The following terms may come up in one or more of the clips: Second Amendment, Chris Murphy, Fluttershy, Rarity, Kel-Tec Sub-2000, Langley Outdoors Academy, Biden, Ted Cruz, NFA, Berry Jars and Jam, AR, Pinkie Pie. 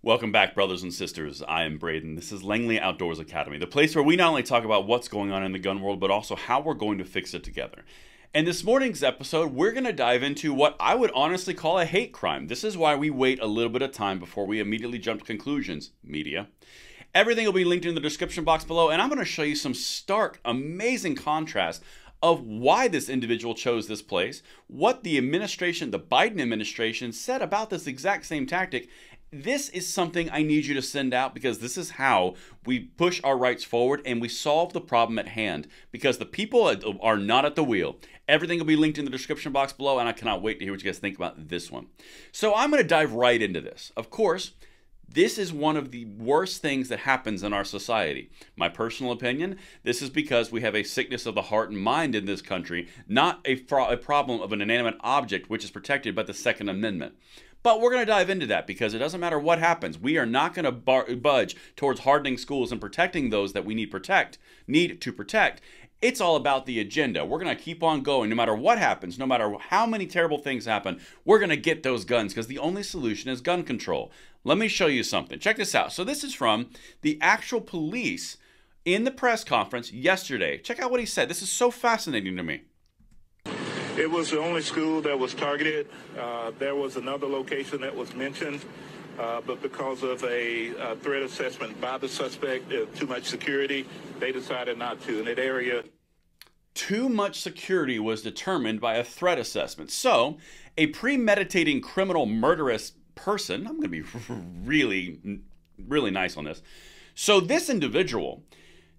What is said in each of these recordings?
Welcome back, brothers and sisters. I am Braden. This is Langley Outdoors Academy, the place where we not only talk about what's going on in the gun world, but also how we're going to fix it together. And this morning's episode, we're going to dive into what I would honestly call a hate crime. This is why we wait a little bit of time before we immediately jump to conclusions, media. Everything will be linked in the description box below, and I'm going to show you some stark, amazing contrast of why this individual chose this place, what the administration, the Biden administration, said about this exact same tactic. This is something I need you to send out because this is how we push our rights forward and we solve the problem at hand because the people are not at the wheel. Everything will be linked in the description box below, and I cannot wait to hear what you guys think about this one. So I'm going to dive right into this. Of course, this is one of the worst things that happens in our society. My personal opinion, this is because we have a sickness of the heart and mind in this country, not a problem of an inanimate object, which is protected by the Second Amendment. But we're going to dive into that because it doesn't matter what happens. We are not going to budge towards hardening schools and protecting those that we need to protect. It's all about the agenda. We're going to keep on going no matter what happens, no matter how many terrible things happen. We're going to get those guns because the only solution is gun control. Let me show you something. Check this out. So this is from the actual police in the press conference yesterday. Check out what he said. This is so fascinating to me. It was the only school that was targeted. There was another location that was mentioned, but because of a threat assessment by the suspect, too much security, they decided not to in that area. Too much security was determined by a threat assessment. So a premeditating criminal murderous person, I'm going to be really nice on this. So this individual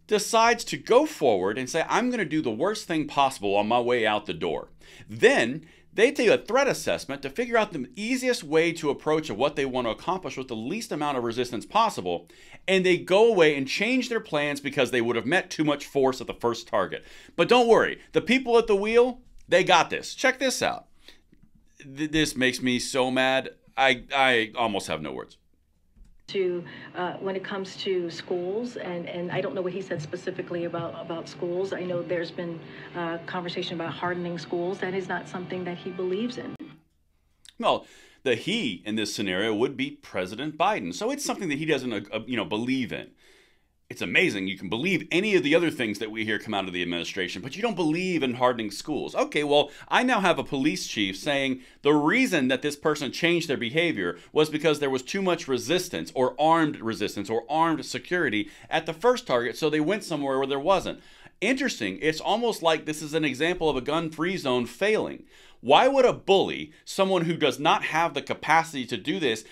decides to go forward and say, I'm going to do the worst thing possible on my way out the door. Then they take a threat assessment to figure out the easiest way to approach of what they want to accomplish with the least amount of resistance possible. And they go away and change their plans because they would have met too much force at the first target. But don't worry, the people at the wheel, they got this. Check this out. This makes me so mad. I almost have no words. When it comes to schools, and I don't know what he said specifically about schools. I know there's been conversation about hardening schools. That is not something that he believes in. Well, the he in this scenario would be President Biden. So it's something that he doesn't believe in. It's amazing. You can believe any of the other things that we hear come out of the administration, but you don't believe in hardening schools. Okay, well, I now have a police chief saying the reason that this person changed their behavior was because there was too much resistance or armed security at the first target, so they went somewhere where there wasn't. Interesting. It's almost like this is an example of a gun-free zone failing. Why would a bully, someone who does not have the capacity to do this,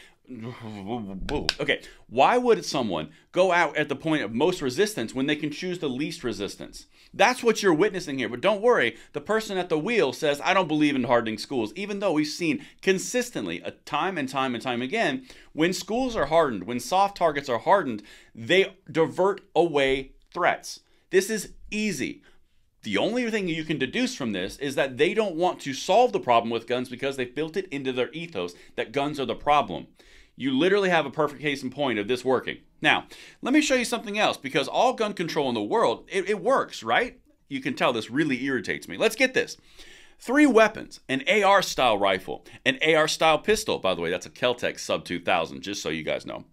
okay, why would someone go out at the point of most resistance when they can choose the least resistance? That's what you're witnessing here. But don't worry, the person at the wheel says, I don't believe in hardening schools, even though we've seen consistently time and time again, when schools are hardened, when soft targets are hardened, they divert away threats. This is easy. The only thing you can deduce from this is that they don't want to solve the problem with guns because they've built it into their ethos that guns are the problem. You literally have a perfect case in point of this working. Now, let me show you something else because all gun control in the world, it works, right? You can tell this really irritates me. Let's get this. 3 weapons, an AR-style rifle, an AR-style pistol, by the way, that's a Kel-Tec Sub-2000, just so you guys know,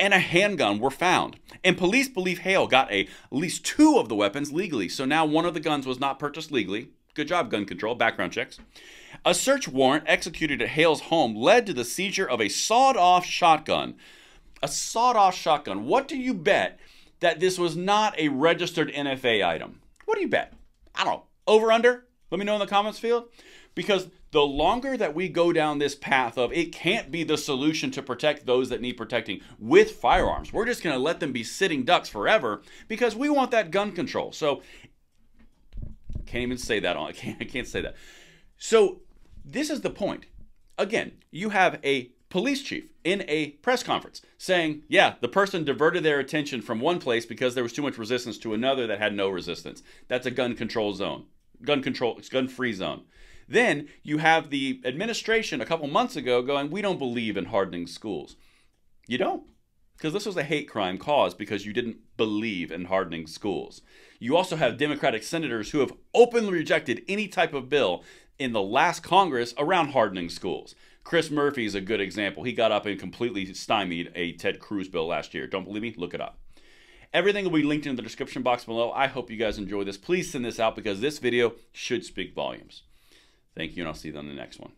and a handgun were found. And police believe Hale got at least 2 of the weapons legally, so now one of the guns was not purchased legally. Good job, gun control, background checks. A search warrant executed at Hale's home led to the seizure of a sawed-off shotgun. A sawed-off shotgun. What do you bet that this was not a registered NFA item? What do you bet? I don't know. Over, under? Let me know in the comments field, because the longer that we go down this path of it can't be the solution to protect those that need protecting with firearms, we're just going to let them be sitting ducks forever because we want that gun control. So can't even say that on. I can't say that. So this is the point. Again, you have a police chief in a press conference saying, yeah, the person diverted their attention from one place because there was too much resistance to another that had no resistance. That's a gun control zone. Gun control, it's gun-free zone. Then you have the administration a couple months ago going, we don't believe in hardening schools. You don't, because this was a hate crime caused because you didn't believe in hardening schools. You also have Democratic senators who have openly rejected any type of bill in the last Congress around hardening schools. Chris Murphy is a good example. He got up and completely stymied a Ted Cruz bill last year. Don't believe me? Look it up. Everything will be linked in the description box below. I hope you guys enjoy this. Please send this out because this video should speak volumes. Thank you, and I'll see you on the next one.